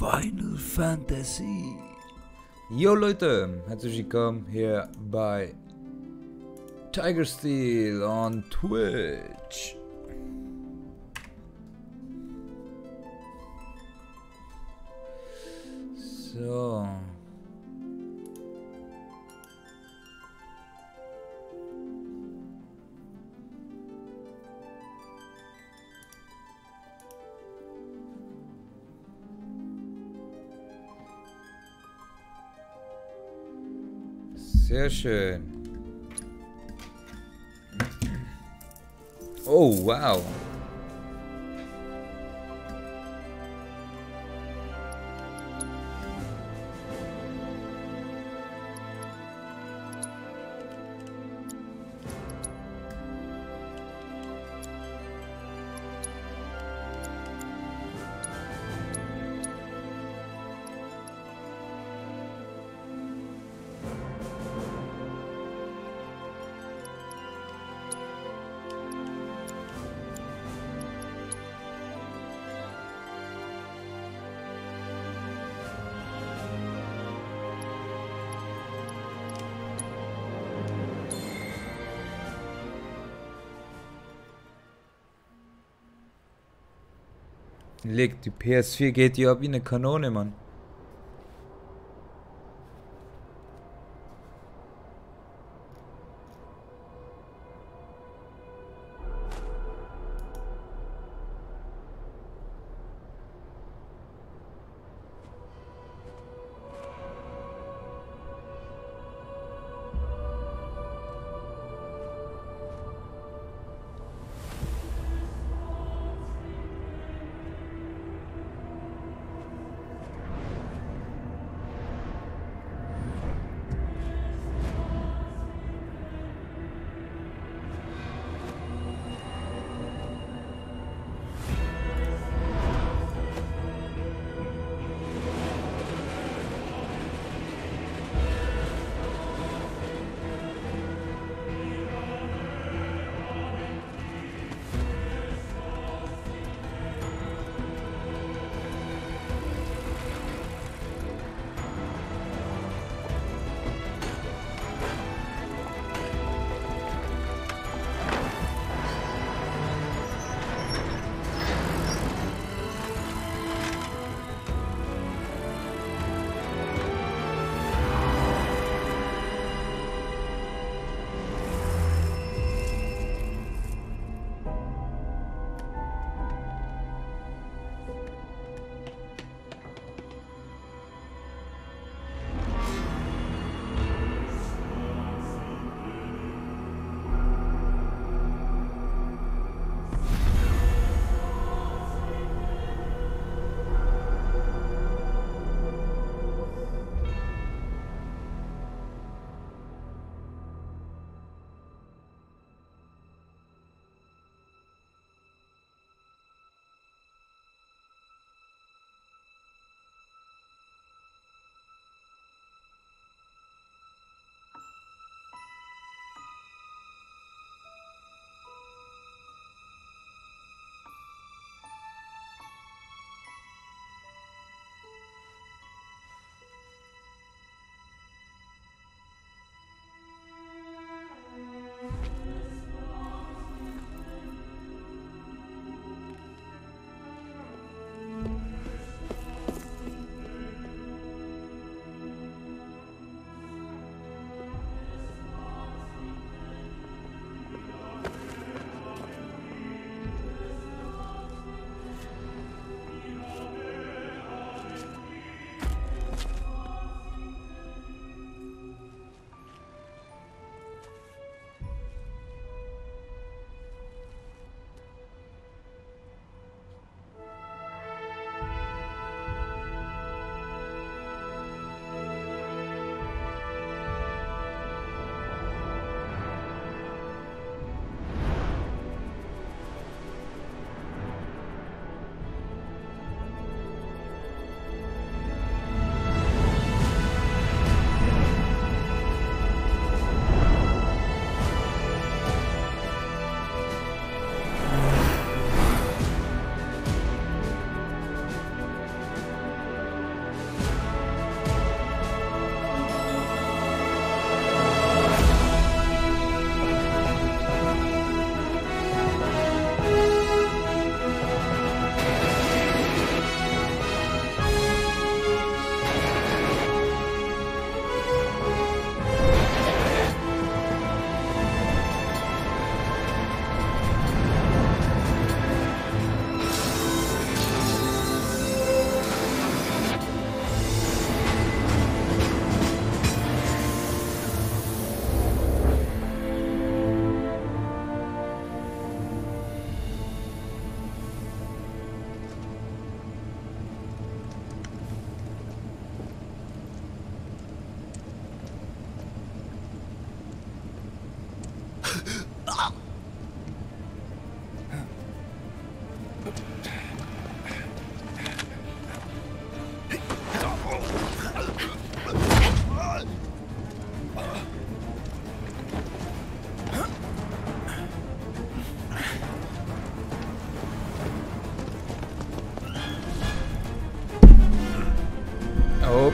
Final Fantasy. Yo Leute, herzlich willkommen hier bei Tigersteel on Twitch. So. Sehr schön. Oh, wow. Leg, die PS4 geht hier ab wie eine Kanone, Mann.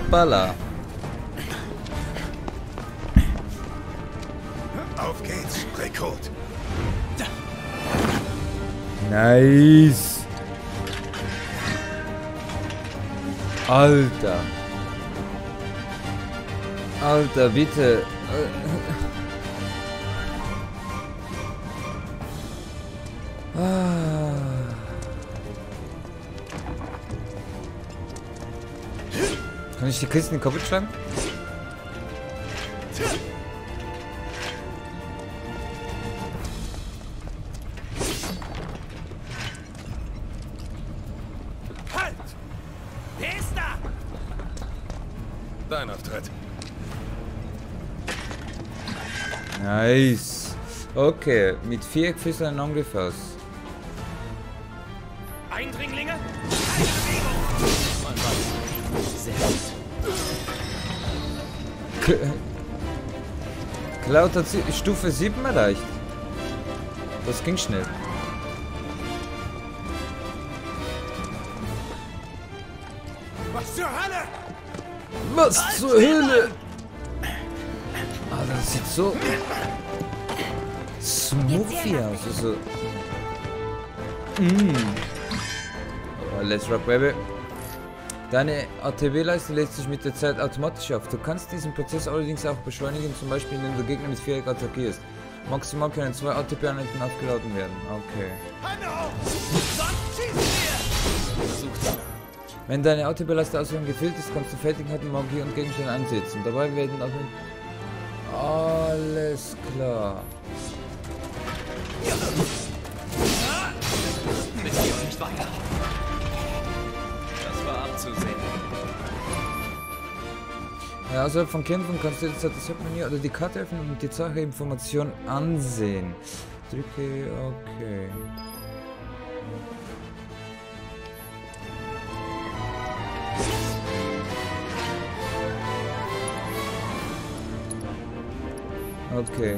Hoppala. Auf geht's, Rekord. Nice. Alter. Alter, bitte. Kann ich die Kisten kaputt schlagen? Halt! Wer ist da? Dein Auftritt. Nice. Okay, mit 4 Füßen angefasst. Eindringlinge? Cloud hat Stufe 7 erreicht. Das ging schnell. Was zur Hölle? Was zur Hölle? Ah, das sieht so smoothie aus. Also. Oh, let's rock, baby. Deine ATB-Leiste lässt sich mit der Zeit automatisch auf. Du kannst diesen Prozess allerdings auch beschleunigen, zum Beispiel indem du Gegner mit Viereck attackierst. Maximal können 2 ATB-Einheiten aufgeladen werden. Okay. Wenn deine ATB-Leiste außerdem gefüllt ist, kannst du Fertigkeiten, Magie und Gegenstände einsetzen. Dabei werden auch... Alles klar. Nicht weiter. Das war abzusehen. Ja, außerhalb von Kämpfen kannst du jetzt das Hauptmenü oder die Karte öffnen und die Sache Informationen ansehen. Drücke okay. Okay.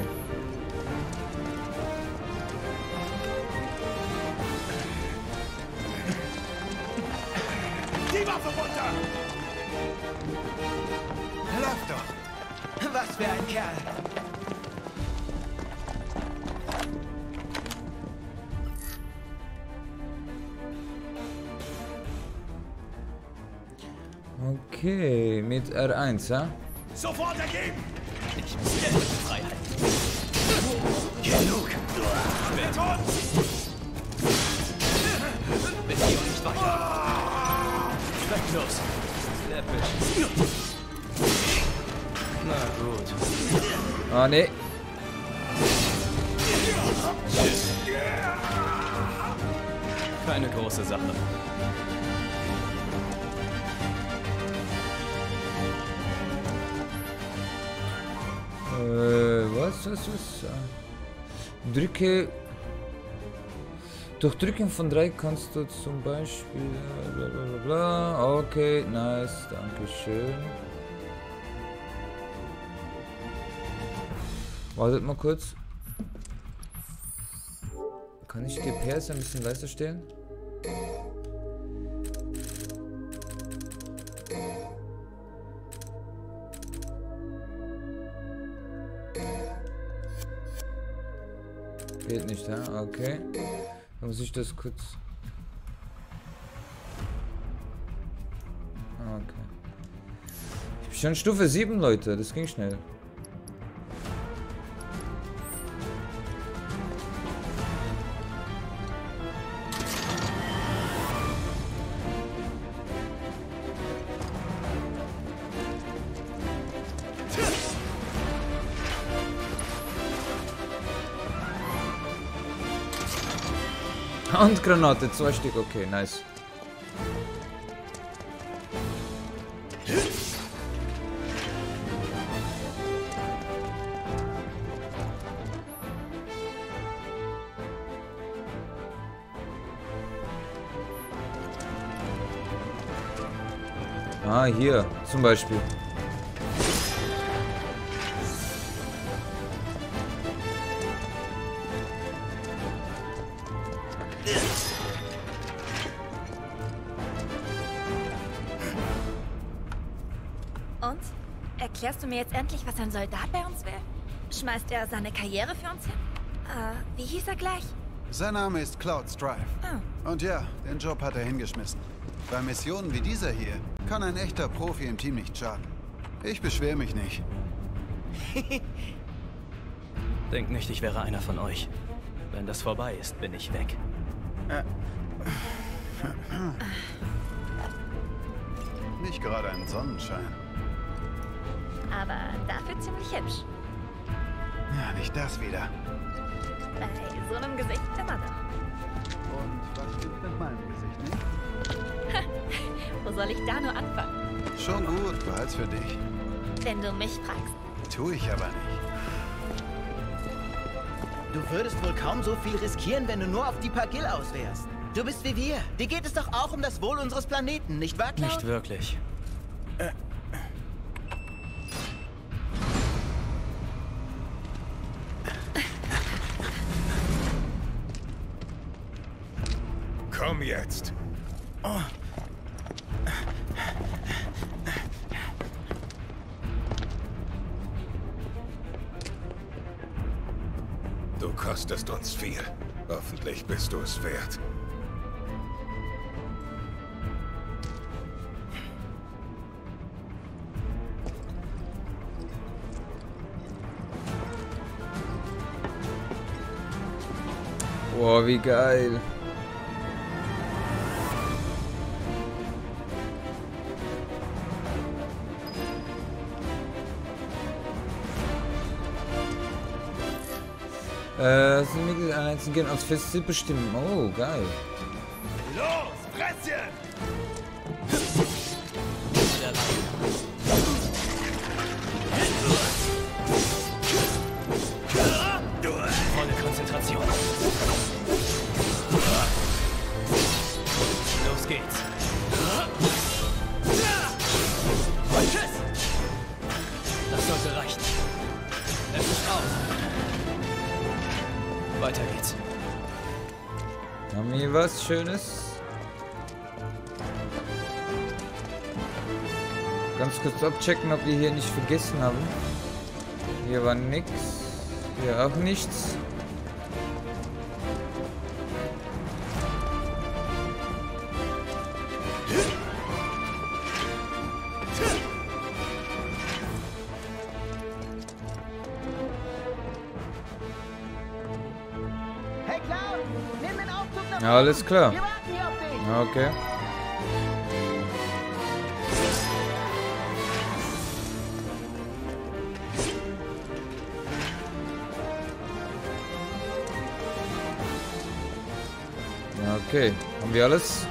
Okay, mit R1, ja? Sofort ergeben! Ich muss die Freiheit. Genug! Beton! Mit hier nicht weiter! Weg los! Läppisch! Na gut. Oh ne. Tschüss. Keine große Sache. Was? Drücke. Durch Drücken von 3 kannst du zum Beispiel. Blablabla. Okay, nice, dankeschön. Wartet mal kurz. Kann ich die PS ein bisschen leiser stellen? Geht nicht, ja? Okay. Dann muss ich das kurz... Okay. Ich bin schon Stufe 7, Leute. Das ging schnell. Und Granate, 2 Stück, okay, nice. Ah, hier, zum Beispiel. Erklärst du mir jetzt endlich, was ein Soldat bei uns will? Schmeißt er seine Karriere für uns hin? Wie hieß er gleich? Sein Name ist Cloud Strife. Oh. Und ja, den Job hat er hingeschmissen. Bei Missionen wie dieser hier kann ein echter Profi im Team nicht schaden. Ich beschwere mich nicht. Denkt nicht, ich wäre einer von euch. Wenn das vorbei ist, bin ich weg. Nicht gerade ein Sonnenschein. Aber dafür ziemlich hübsch. Ja, nicht das wieder. Bei so einem Gesicht immer noch. Und was gibt's mit meinem Gesicht nicht? Wo soll ich da nur anfangen? Schon gut, behalt's für dich. Wenn du mich fragst. Tu ich aber nicht. Du würdest wohl kaum so viel riskieren, wenn du nur auf die Pagil aus wärst. Du bist wie wir. Dir geht es doch auch um das Wohl unseres Planeten, nicht wahr, Cloud? Nicht wirklich. Komm jetzt. Oh. Du kostest uns viel. Hoffentlich bist du es wert. Boah, wie geil. Einzelnen gehen als Fest bestimmen. Oh, geil. Los, Fresschen! Volle Konzentration. Los geht's. Das sollte reichen. Es ist auf. Weiter geht's. Haben wir was Schönes? Ganz kurz abchecken, ob wir hier nicht vergessen haben. Hier war nix. Hier auch nichts. Alles klar. Okay. Okay, haben wir alles?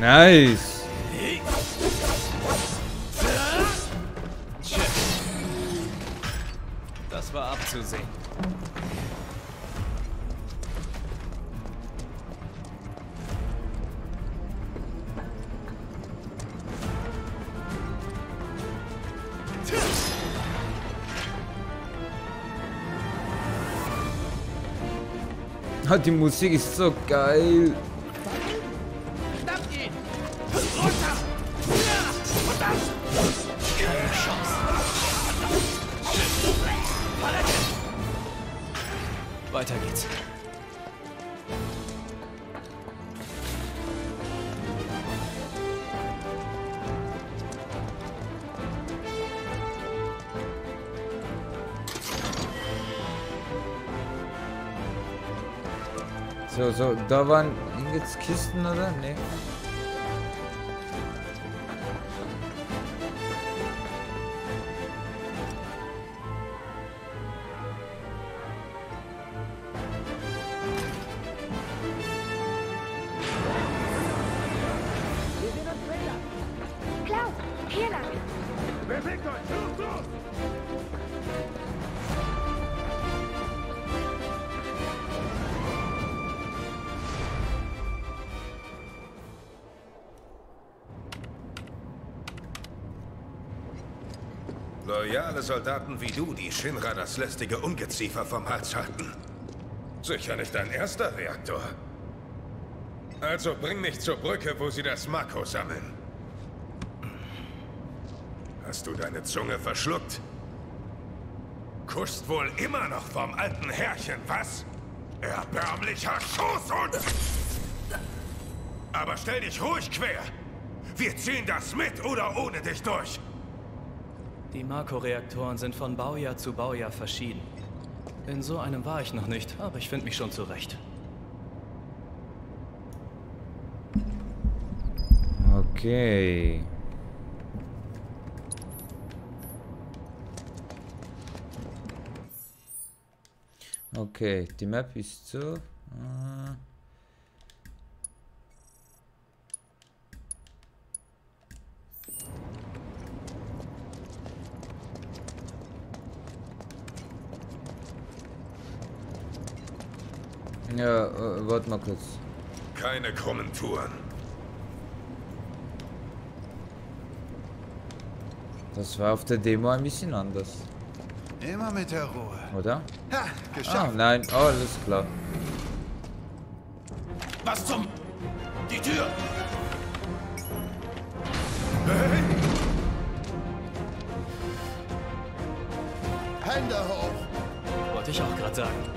Nice. Das war abzusehen. Die Musik ist so geil. Weiter geht's. So, da waren jetzt Kisten, oder? Nee. Loyale Soldaten wie du, die Shinra das lästige Ungeziefer vom Hals halten. Sicher nicht dein erster Reaktor. Also bring mich zur Brücke, wo sie das Mako sammeln. Hast du deine Zunge verschluckt? Kusst wohl immer noch vom alten Herrchen, was? Erbärmlicher Schoßhund! Aber stell dich ruhig quer! Wir ziehen das mit oder ohne dich durch! Die Mako-Reaktoren sind von Baujahr zu Baujahr verschieden. In so einem war ich noch nicht, aber ich finde mich schon zurecht. Okay. Okay, die Map ist so. Ja, warte mal kurz. Keine krummen Touren. Das war auf der Demo ein bisschen anders. Immer mit der Ruhe. Oder? Ha, geschafft. Ah, nein, oh, alles klar. Was zum... Die Tür! Hey. Hände hoch! Wollte ich auch gerade sagen.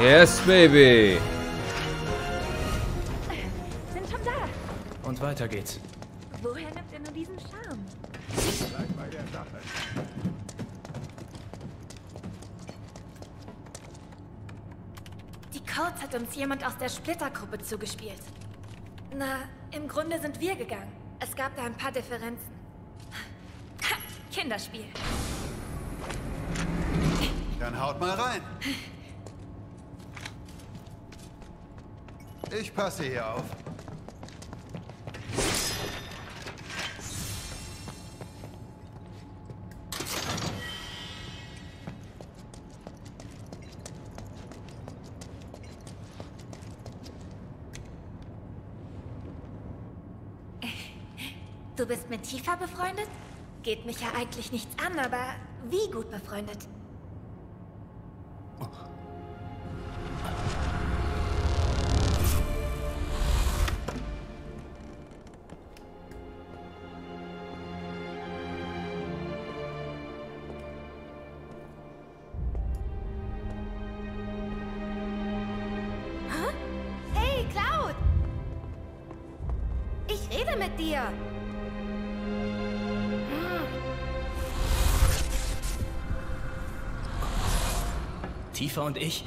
Yes, baby! Sind schon da! Und weiter geht's. Woher nimmt ihr nur diesen Charme? Bleib bei der Sache. Die Codes hat uns jemand aus der Splittergruppe zugespielt. Na, im Grunde sind wir gegangen. Es gab da ein paar Differenzen. Ha, Kinderspiel. Dann haut mal rein. Ich passe hier auf. Du bist mit Tifa befreundet? Geht mich ja eigentlich nichts an, aber wie gut befreundet? Tifa und ich?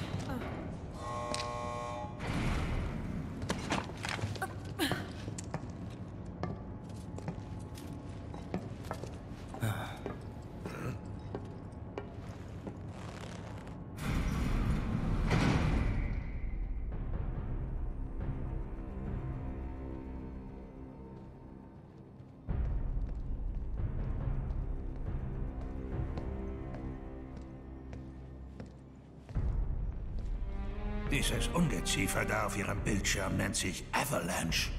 Dieses Ungeziefer da auf ihrem Bildschirm nennt sich Avalanche.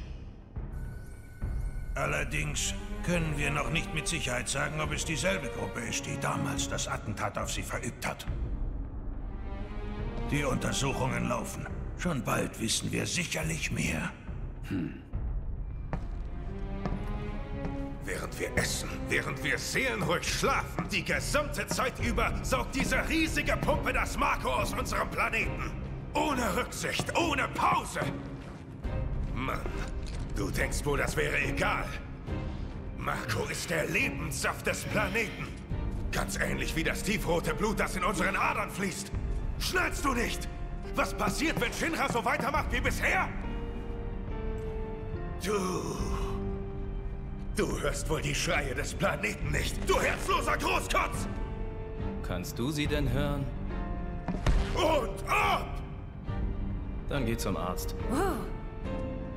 Allerdings können wir noch nicht mit Sicherheit sagen, ob es dieselbe Gruppe ist, die damals das Attentat auf sie verübt hat. Die Untersuchungen laufen. Schon bald wissen wir sicherlich mehr. Während Wir essen, während wir seelenruhig schlafen. Die gesamte Zeit über saugt diese riesige Pumpe das Mako aus unserem Planeten. Ohne Rücksicht, ohne Pause. Mann, du denkst wohl, das wäre egal. Mako ist der Lebenssaft des Planeten. Ganz ähnlich wie das tiefrote Blut, das in unseren Adern fließt. Schnallst du nicht? Was passiert, wenn Shinra so weitermacht wie bisher? Du hörst wohl die Schreie des Planeten nicht, du herzloser Großkotz! Kannst du sie denn hören? Und ab! Dann geh zum Arzt. Wow.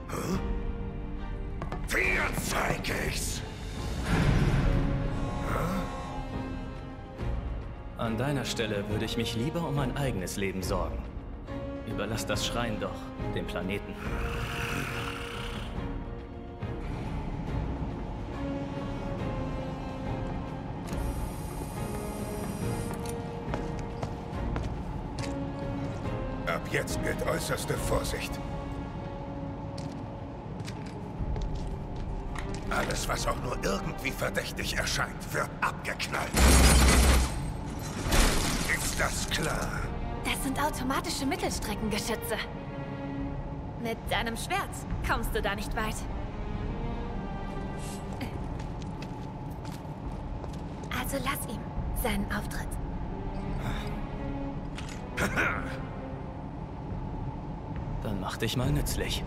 Hm? Dir zeig ich's! Hm? An deiner Stelle würde ich mich lieber um mein eigenes Leben sorgen. Überlass das Schreien doch dem Planeten. Ab jetzt gilt äußerste Vorsicht. Alles, was auch nur irgendwie verdächtig erscheint, wird abgeknallt. Ist das klar? Das sind automatische Mittelstreckengeschütze. Mit deinem Schwert kommst du da nicht weit. Also lass ihm seinen Auftritt. Dann mach dich mal nützlich.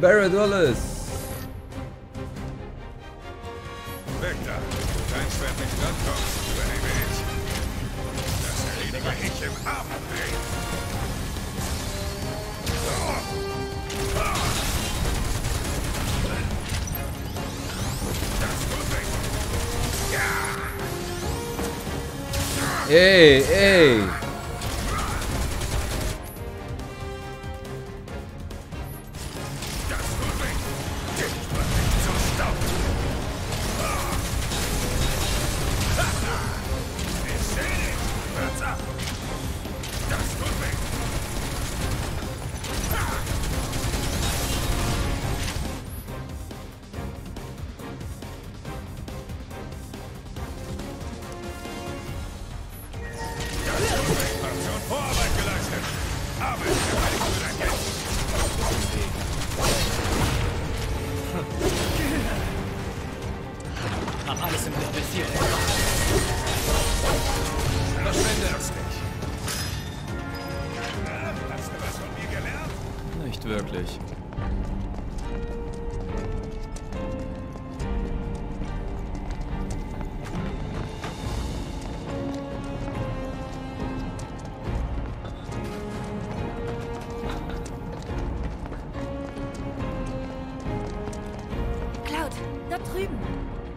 $100. Weg da! Dein Schwert nicht rankommst, übernehme ich. Das erledige ich im Abenddrehen. Das muss weg. Ja! Ey, ey!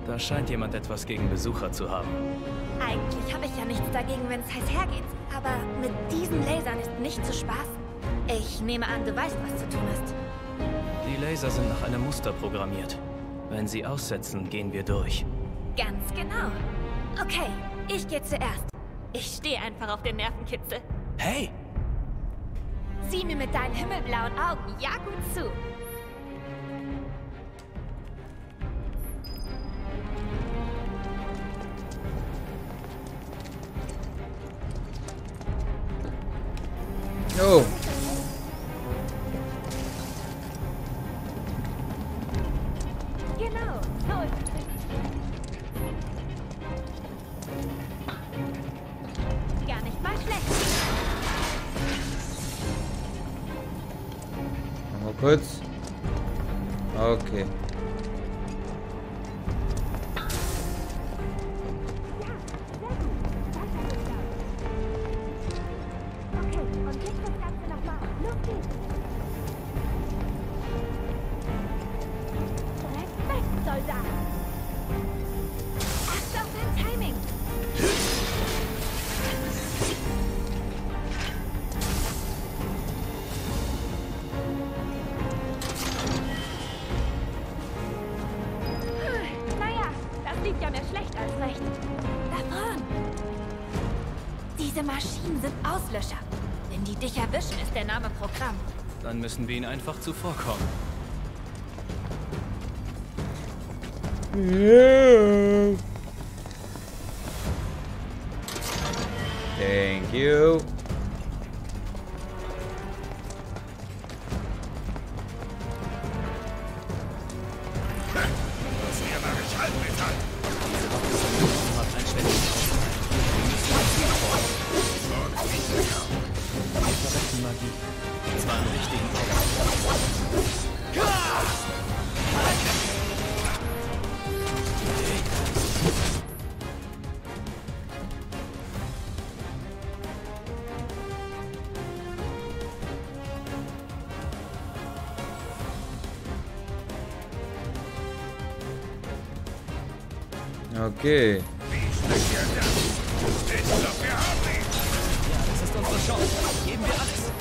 Da scheint jemand etwas gegen Besucher zu haben. Eigentlich habe ich ja nichts dagegen, wenn es heiß hergeht. Aber mit diesen Lasern ist nicht zu spaßen. Ich nehme an, du weißt, was zu tun ist. Die Laser sind nach einem Muster programmiert. Wenn sie aussetzen, gehen wir durch. Ganz genau. Okay, ich gehe zuerst. Ich stehe einfach auf den Nervenkitzel. Hey! Sieh mir mit deinen himmelblauen Augen ja gut zu. Oh. Genau. Toll. Gar nicht mal schlecht. Mal kurz. Okay. Diese Maschinen sind Auslöscher. Wenn die dich erwischen, ist der Name Programm. Dann müssen wir ihnen einfach zuvorkommen. Yeah. Thank you. Okay. Das ist unsere Chance. Geben wir alles.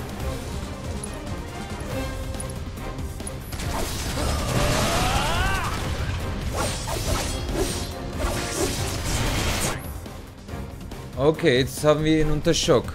Okay, jetzt haben wir ihn unter Schock.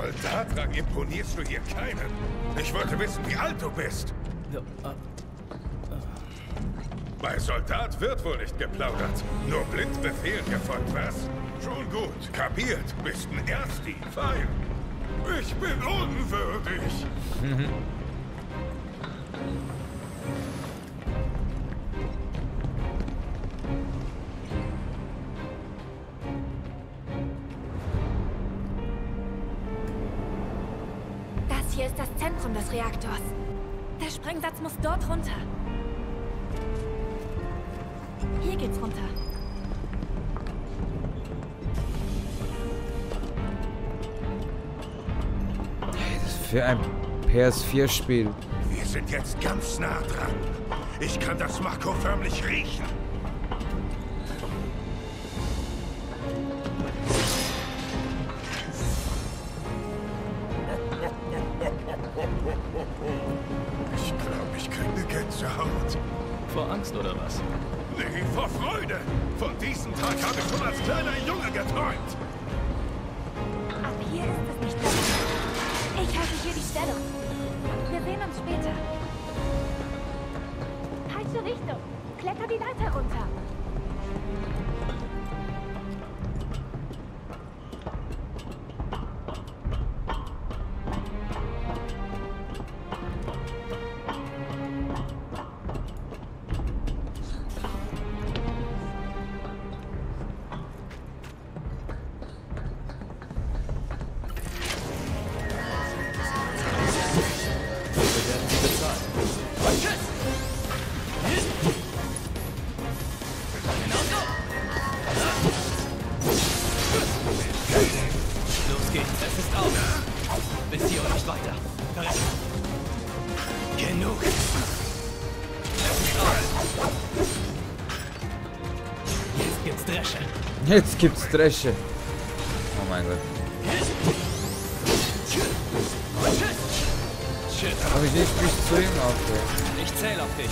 Soldatrang imponierst du hier keinen. Ich wollte wissen, wie alt du bist. Bei Soldat wird wohl nicht geplaudert. Nur blind Befehl gefolgt, was? Schon gut, kapiert. Bist ein Ersti, fein. Ich bin unwürdig. Mhm. Des Reaktors. Der Sprengsatz muss dort runter. Hier geht's runter. Das ist für ein PS4-Spiel. Wir sind jetzt ganz nah dran. Ich kann das Mako förmlich riechen. Jetzt gibt's Dresche. Oh mein Gott. Hab ich nicht bis zu ihm aufgehört. Ich zähle auf dich.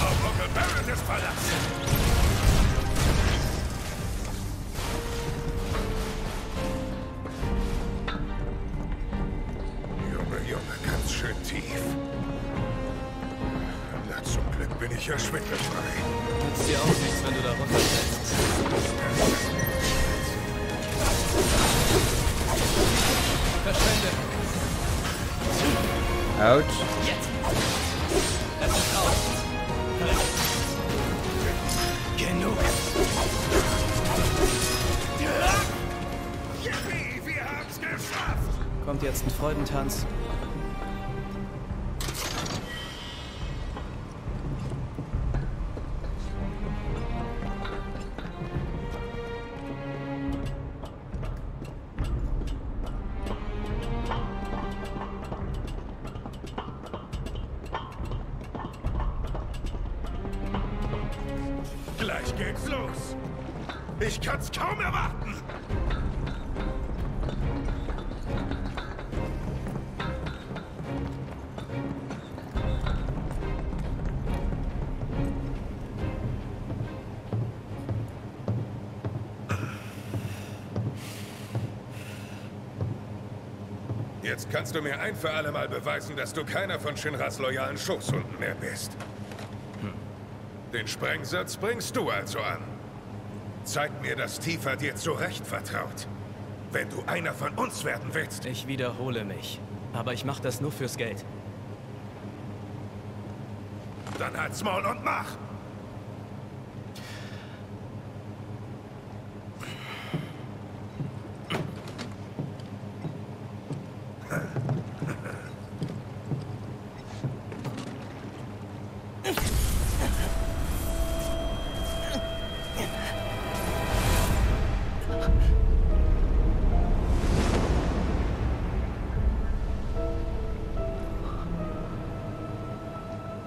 Junge, ganz schön tief. Just mit mir frei. Nützt dir auch nichts, wenn du da runterfällst. Verschwende. Autsch. Jetzt. Das ist aus. Genug. Yippie, wir haben's geschafft. Kommt jetzt ein Freudentanz. Jetzt kannst du mir ein für alle Mal beweisen, dass du keiner von Shinras loyalen Schoßhunden mehr bist. Den Sprengsatz bringst du also an. Zeig mir, dass Tifa dir zu Recht vertraut. Wenn du einer von uns werden willst. Ich wiederhole mich, aber ich mach das nur fürs Geld. Dann halt's Maul und mach!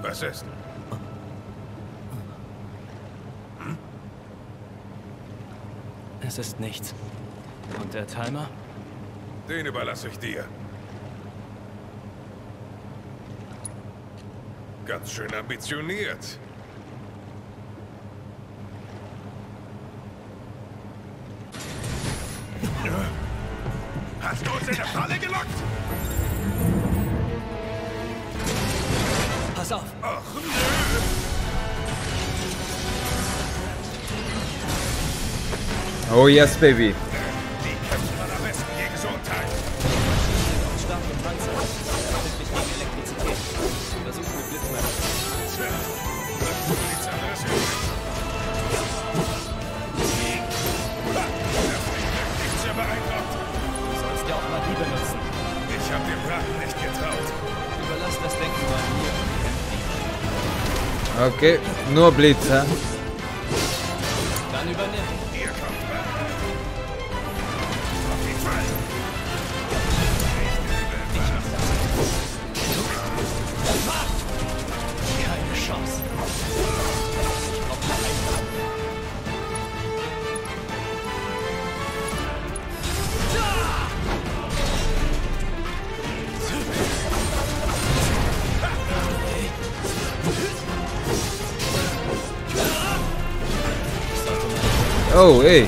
Was ist? Hm? Es ist nichts. Und der Timer? Den überlasse ich dir. Ganz schön ambitioniert. Hast du uns in der Falle gelockt? Pass auf! Ach nö! Oh yes, baby! Okay, nur Blitz, hä? Dann übernimm. Ihr kommt mal. Auf jeden Fall. Keine Chance. Oh, ey.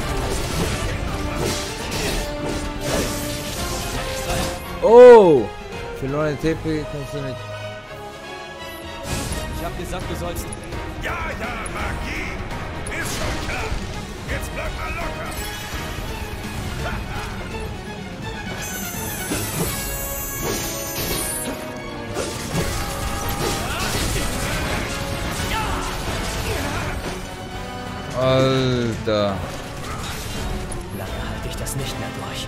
Oh! Verlorene TP kannst du nicht. Ich hab gesagt, du sollst. Ja, ja, Magie! Ist schon klar! Jetzt bleib mal locker! Alter. Lange halte ich das nicht mehr durch.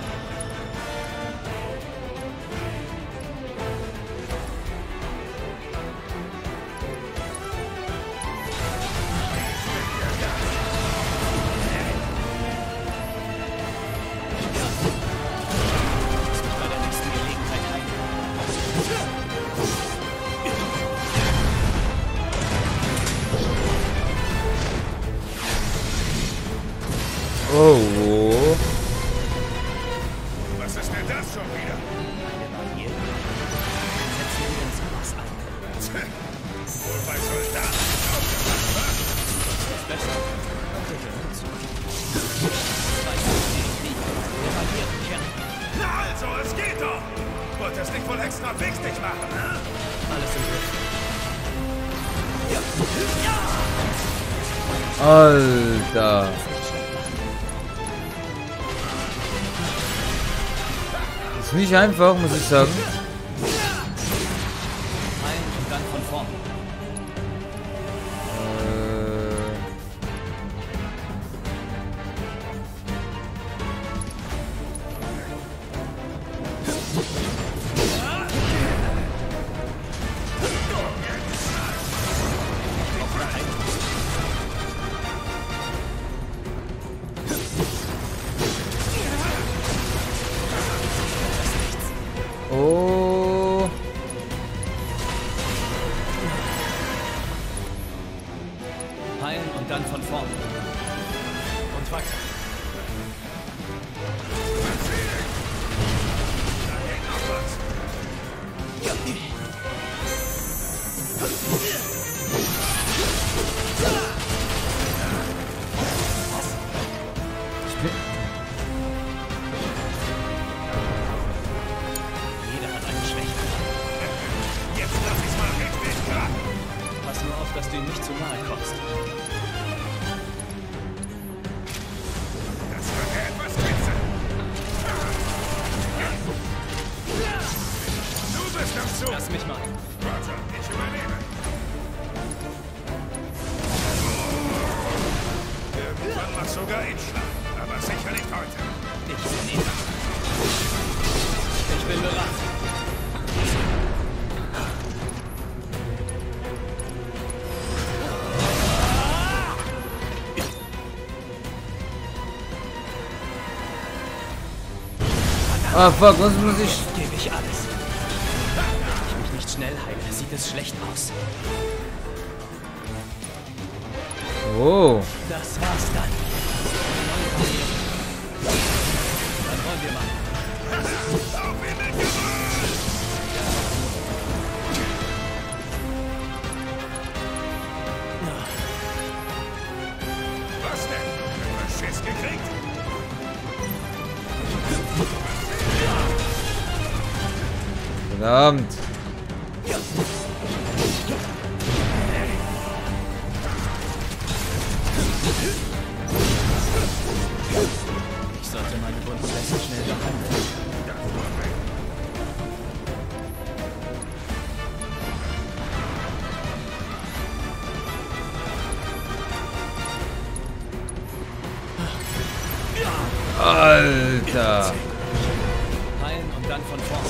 Wolltest nicht wohl extra wichtig machen, ne? Alles im Griff. Ja. Alter. Ist nicht einfach, muss ich sagen. Und dann von vorn. Ah, fuck, was muss ich... Gebe ich alles. Wenn ich mich nicht schnell heile, sieht es schlecht aus. Oh. Das war's dann. Dann wollen wir mal. Was denn? Haben wir Schiss gekriegt? Verdammt. Ich sollte meine Bundeslässe schnell behandeln. Alter. Heilen und dann von vorne.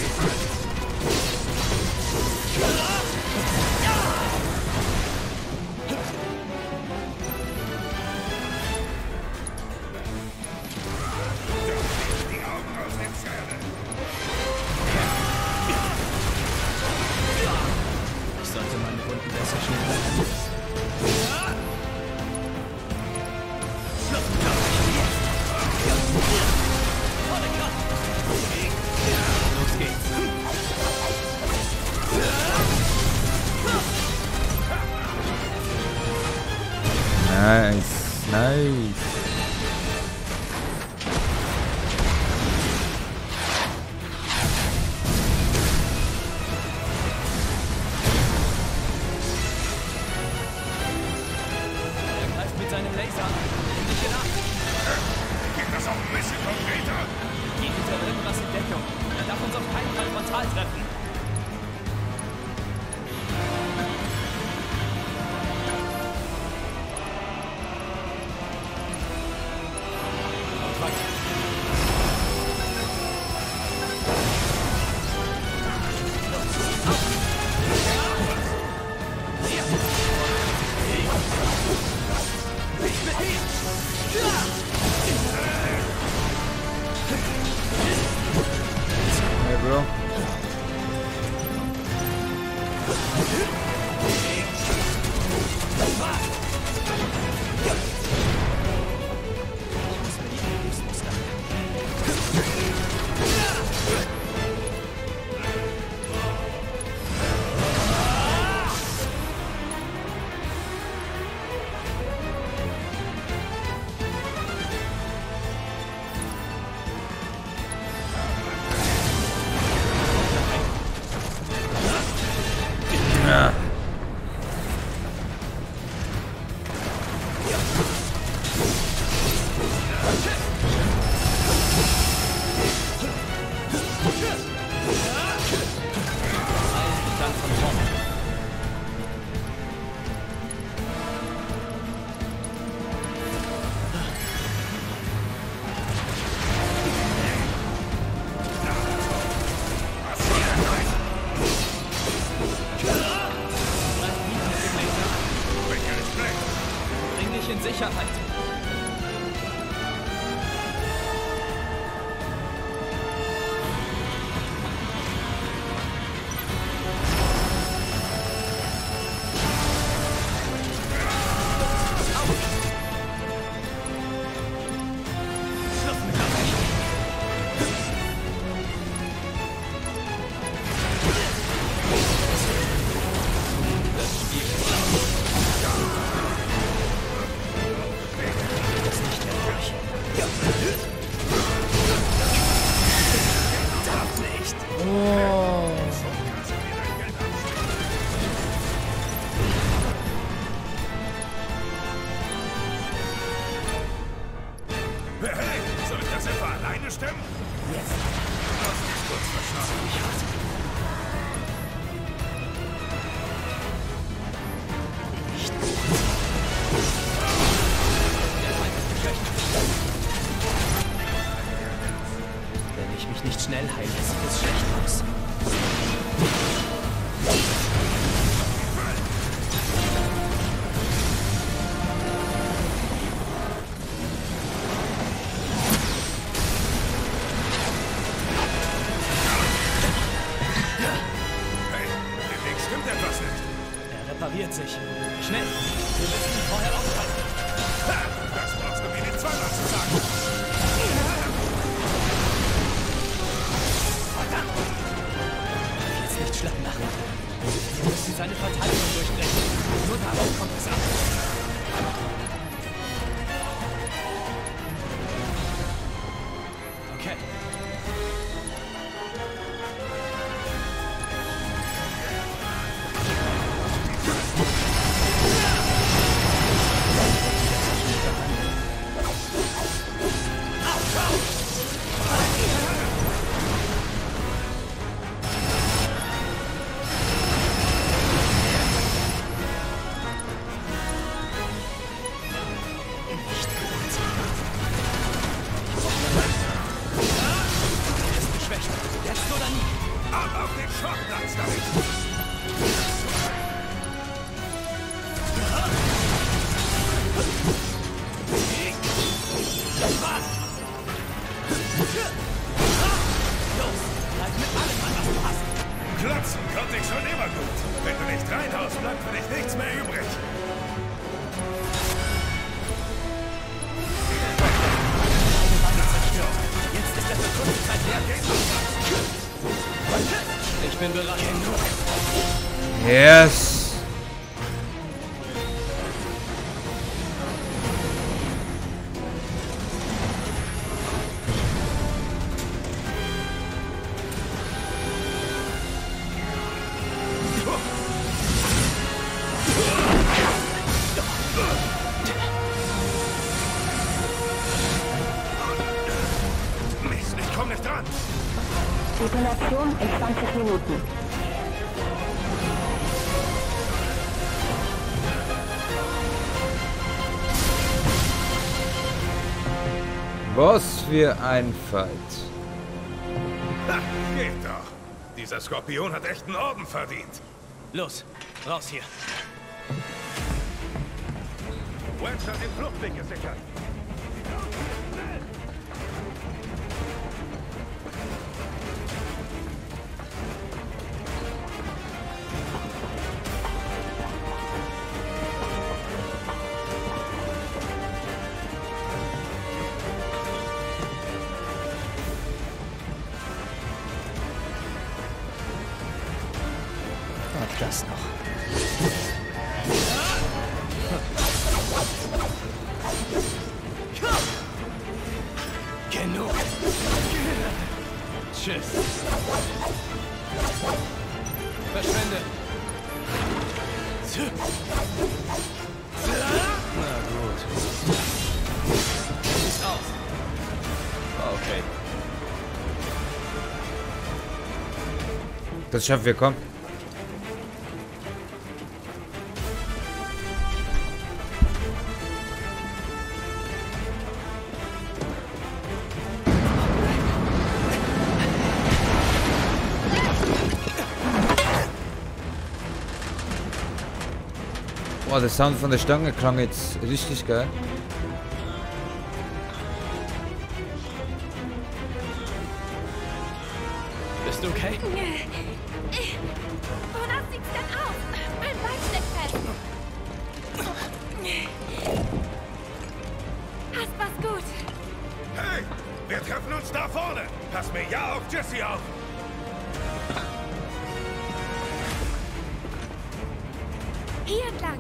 Ziffer alleine stemmen? Yes. Lass mich kurz verschlafen. Nicht gut. Der Feind ist geschwächt. Wenn ich mich nicht schnell heile, sieht es schlecht aus. Yes. Mist, ich komm nicht dran. Detonation in 20 Minuten. Was für ein Fight. Ha, geht doch. Dieser Skorpion hat echt einen Orden verdient. Los, raus hier. Wedge hat den Fluchtweg gesichert. Das noch. Genug. Tschüss. Verschwinde. Na gut. Ist aus. Okay. Das schaffen wir, komm. Oh, der Sound von der Stange klang jetzt richtig geil. Bist du okay? Worauf liegt's denn auf? Mein Bein steckt fest. Passt was gut. Hey, wir treffen uns da vorne. Pass mir ja auf Jesse auf. Hier entlang.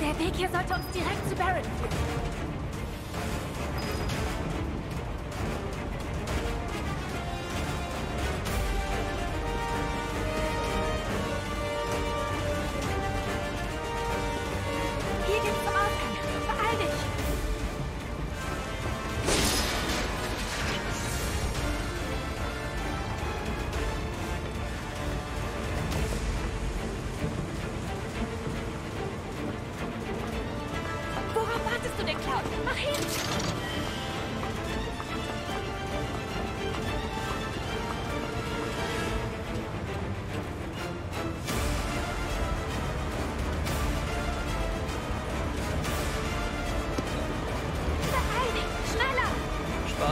Der Weg hier sollte uns direkt zu Barrett führen. Hier geht's zum Ausgang. Beeil dich!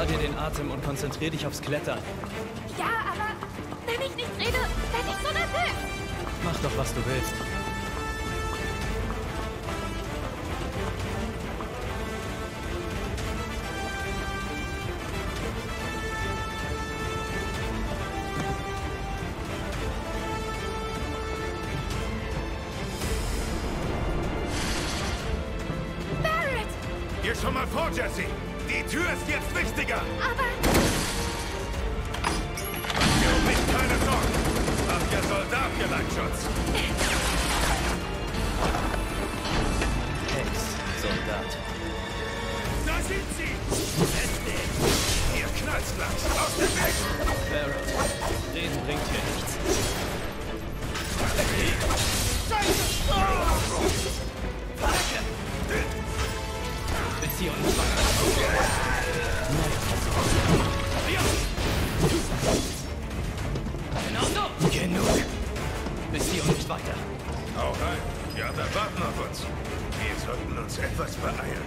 Spar dir den Atem und konzentrier dich aufs Klettern. Ja, aber wenn ich nicht rede, werde ich so nervös. Mach doch, was du willst. Schon mal vor, Jesse. Die Tür ist jetzt wichtiger. Aber... Mach dir um mich keine Sorgen. Habt ihr Soldat Geleitschutz? Ex-Soldat. Da sind sie! Ihr Knallsplats! Aus dem Weg! Barrett, reden bringt hier nichts. Scheiße! Oh! Packe! Und genau so! Genug! Bis hier und nicht weiter. Auch ein. Ja, dann warten auf uns. Wir sollten uns etwas beeilen.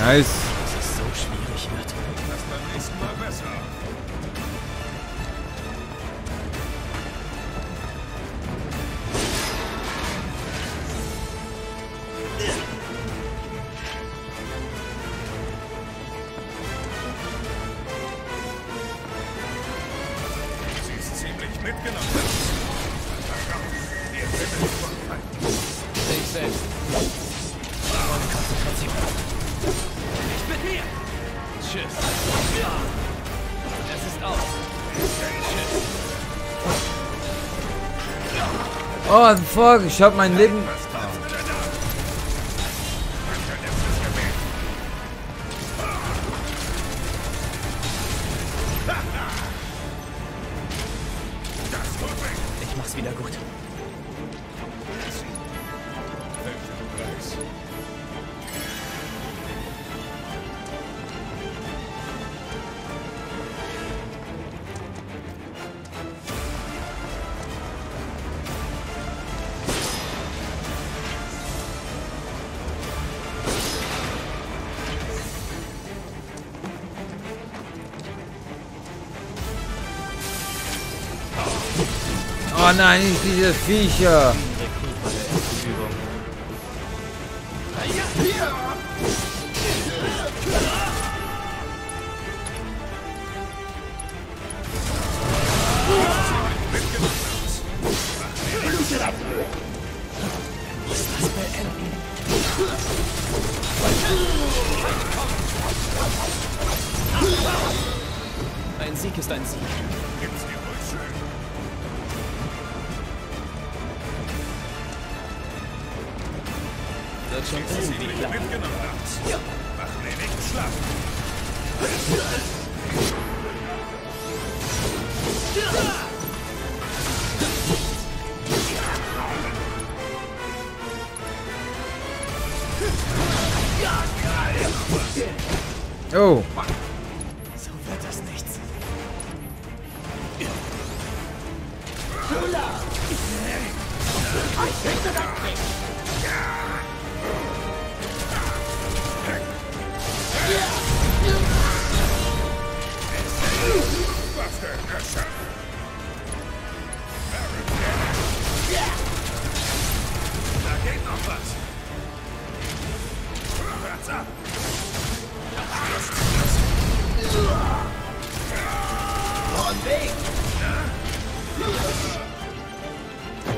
Nice. Dass es so schwierig wird. Das beim nächsten Mal besser. Sie ist ziemlich mitgenommen. Wir sind nicht von Feinden. Stay safe. Ohne Konzentration. Nicht mit mir! Tschüss! Ja. Es ist aus! Tschüss! Oh, fuck! Ich hab mein Leben... Ich mach's wieder gut. Oh nein, nicht diese Viecher! Ein Sieg ist ein Sieg. Gibt's dir wohl schön. Schon irgendwie klar. Ja. Mach mir nicht schlapp. Oh. So wird das nichts. Ich denke, das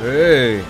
Hey.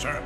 Sir.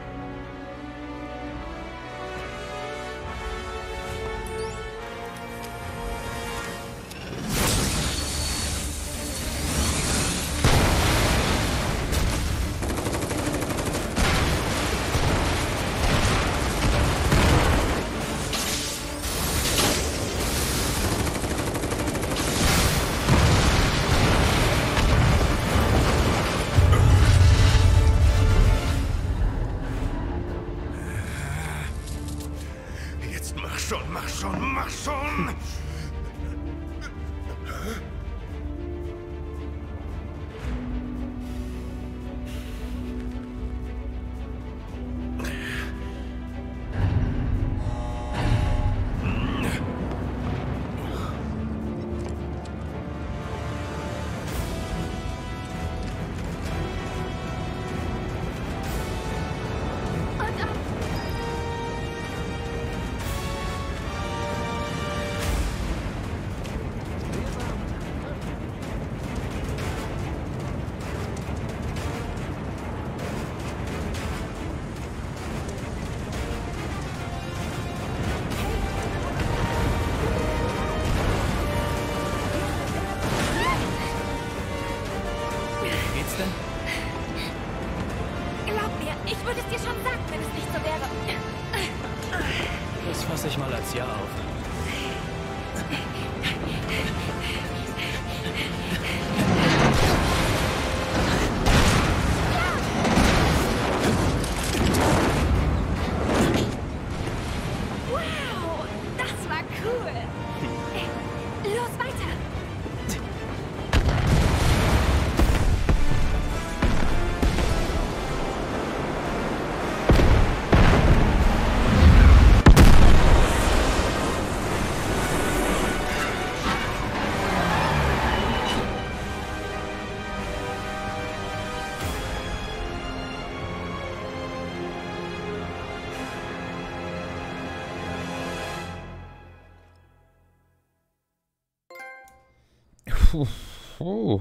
Oh.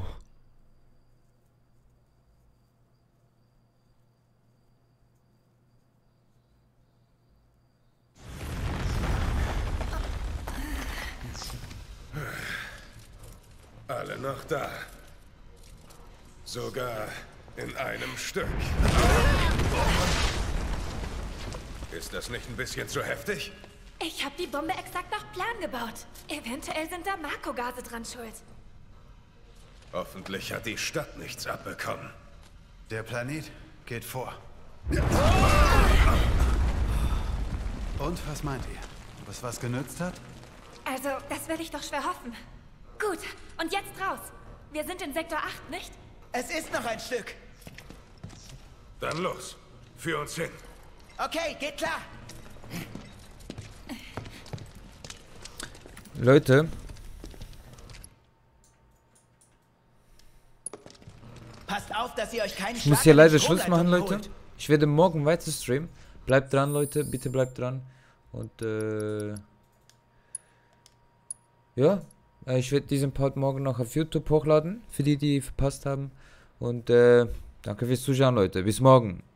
Alle noch da. Sogar in einem Stück. Ist das nicht ein bisschen zu heftig? Ich habe die Bombe exakt nach Plan gebaut. Eventuell sind da Mako-Gase dran schuld. Hoffentlich hat die Stadt nichts abbekommen. Der Planet geht vor. Und was meint ihr? Was genützt hat? Also, das will ich doch schwer hoffen. Gut, und jetzt raus. Wir sind in Sektor 8, nicht? Es ist noch ein Stück. Dann los. Für uns hin. Okay, geht klar. Leute. Passt auf, dass ihr euch keinen Schlag. Ich muss hier leider Schluss machen, Leute. Ich werde morgen weiter streamen. Bleibt dran, Leute. Bitte bleibt dran. Und ja, ich werde diesen Part morgen noch auf YouTube hochladen. Für die, die verpasst haben. Und danke fürs Zuschauen, Leute. Bis morgen.